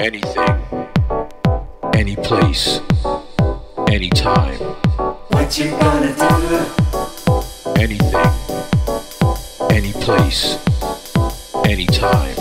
anything, any place, any time. What you gonna do? Anything, any place, any time.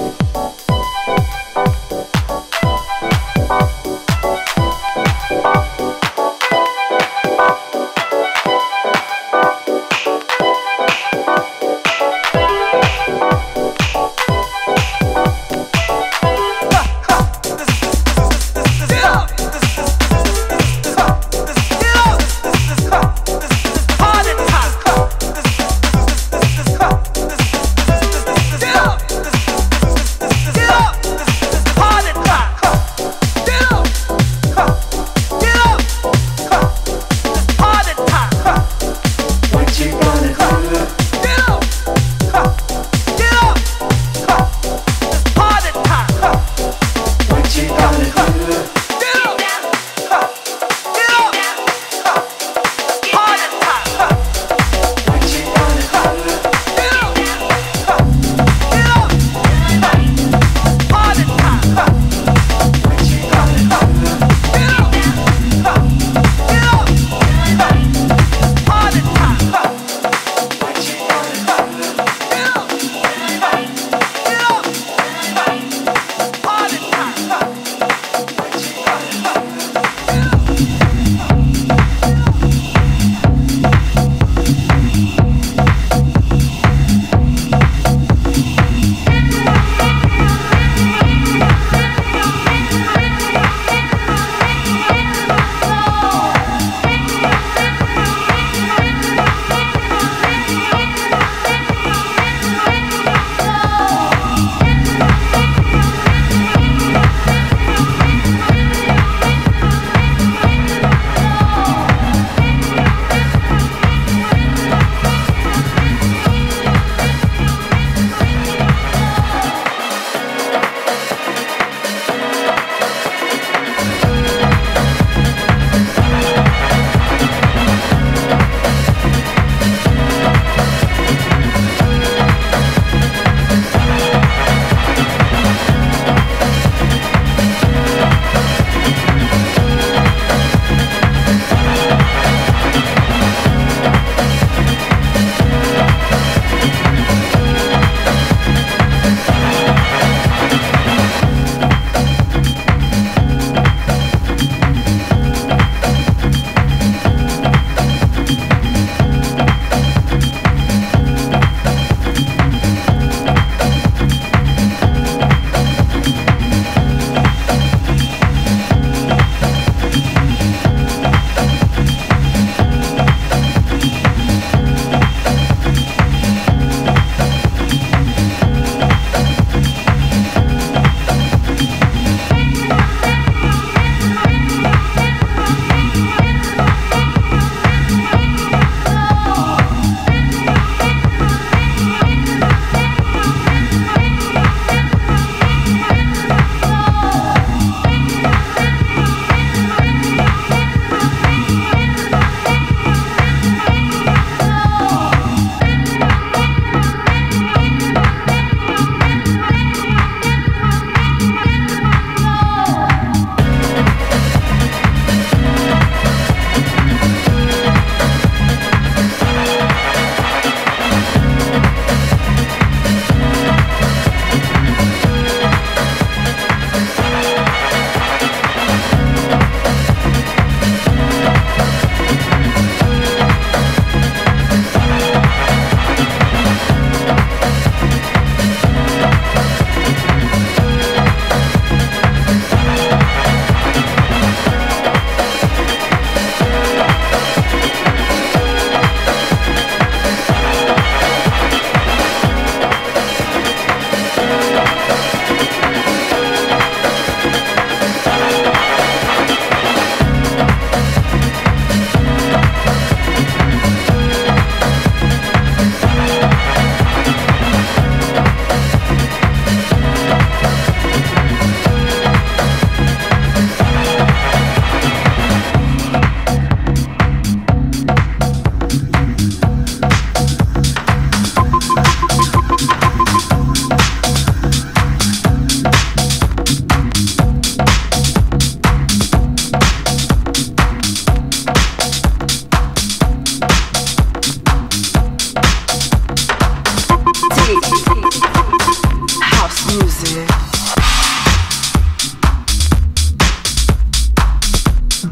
music.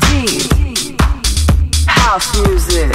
Deep house music.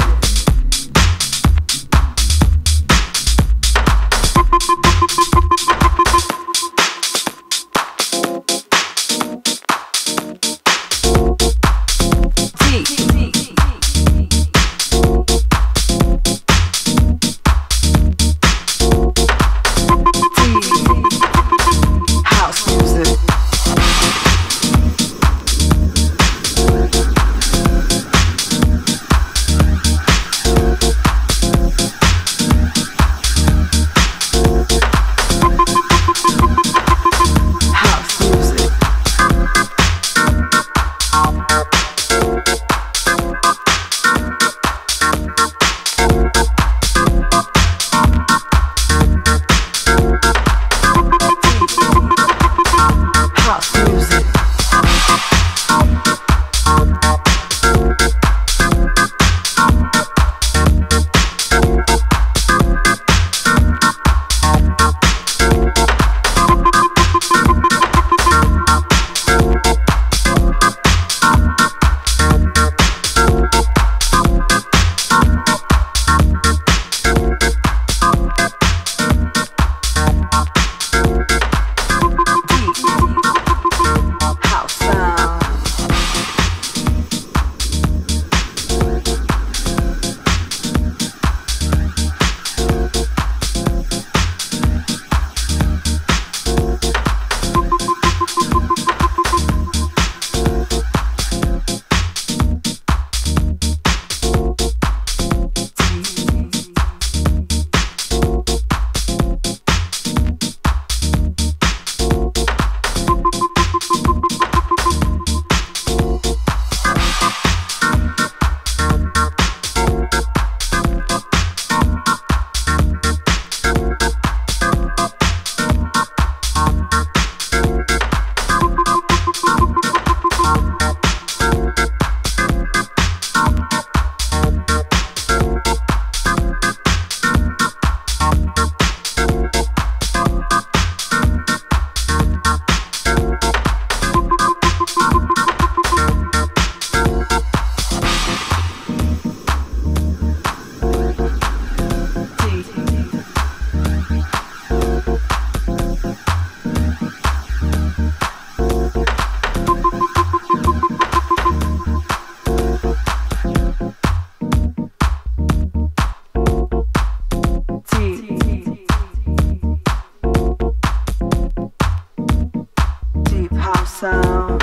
Sound.